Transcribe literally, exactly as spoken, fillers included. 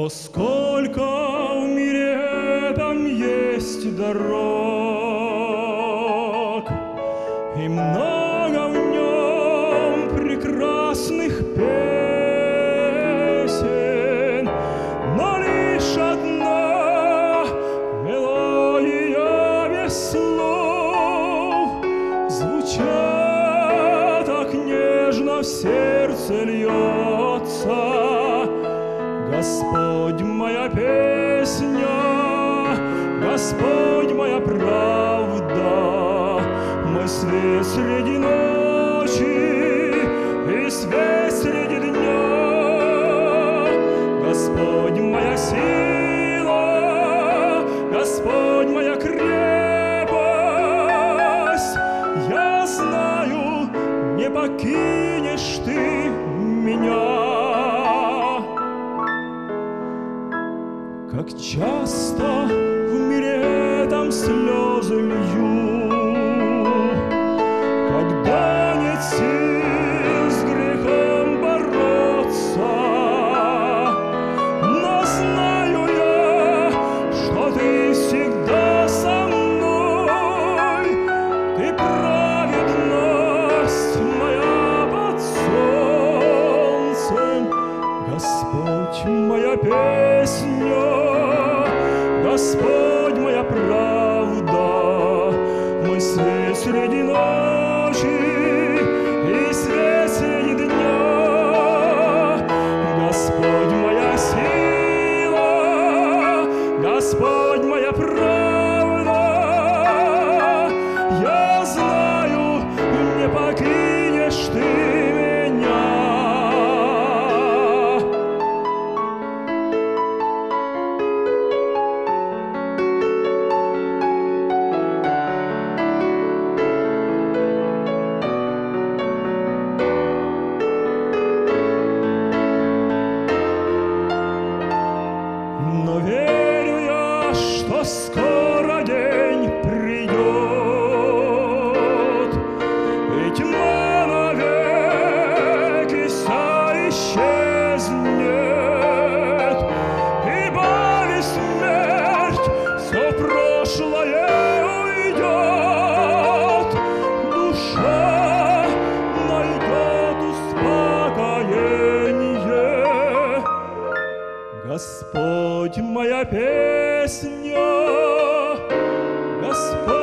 О, сколько в мире этом есть дорог, и много в нем прекрасных песен, но лишь одна мелодия без слов звучит так нежно, в сердце льется. Господь, моя песня, Господь, моя правда, мой свет среди ночи и свет среди дня. Господь, моя сила, Господь, моя крепость, я знаю, не покинешь ты меня. Как часто в мире этом слезы лью, когда нет сил с грехом бороться. Но знаю я, что ты всегда со мной, ты праведность моя под солнцем. Господь, моя песня, Господь, моя правда, мой свет среди ночи и свет среди дня. Господь, моя сила, Господь, моя правда, я знаю, не покинешь ты меня. Но верю я, что скоро день придет, и тьма навеки вся исчезнет, и боль, и смерть, все прошлое уйдет. Душа найдет успокоение. Господь, моя песня, Господь.